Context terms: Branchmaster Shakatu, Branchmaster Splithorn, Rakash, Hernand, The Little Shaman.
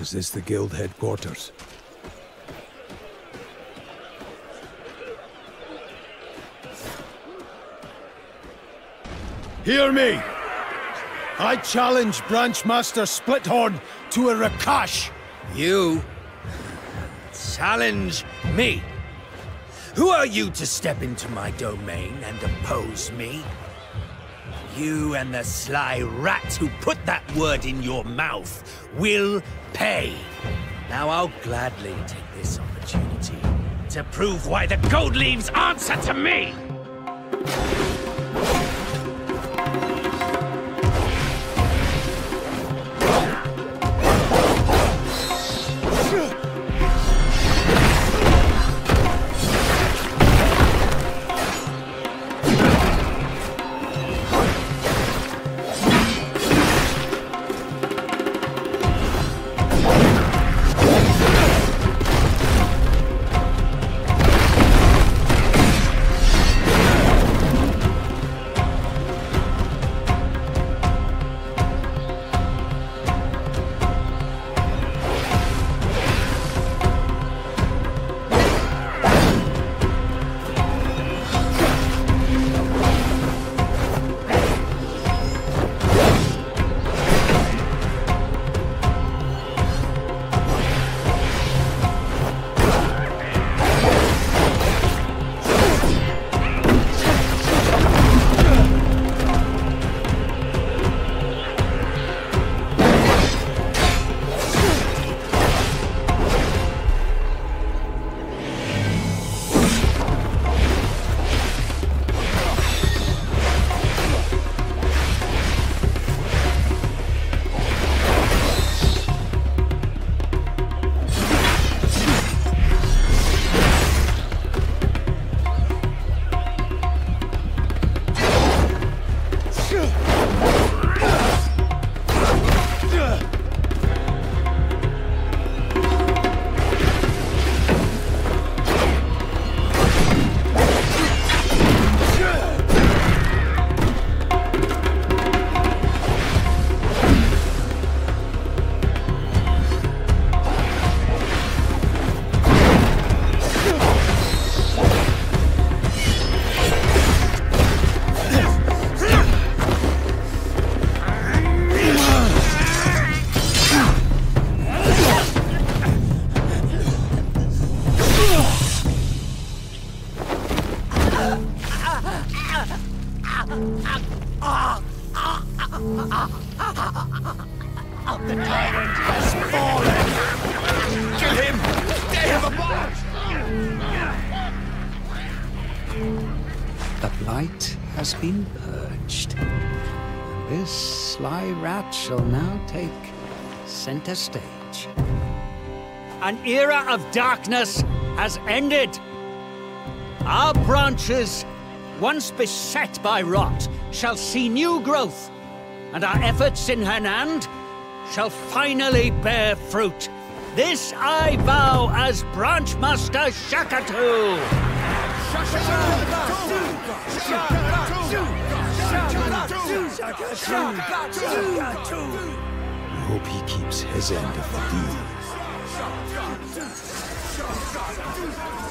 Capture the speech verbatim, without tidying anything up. Is this the guild headquarters? Hear me! I challenge Branchmaster Splithorn to a Rakash! You... challenge me? Who are you to step into my domain and oppose me? You and the sly rat who put that word in your mouth will pay! Now I'll gladly take this opportunity to prove why the Gold Leaves answer to me! Shall now take center stage. An era of darkness has ended. Our branches, once beset by rot, shall see new growth, and our efforts in Hernand shall finally bear fruit. This I vow as Branchmaster Shakatu. Shakatu! I hope he keeps his end of the deal.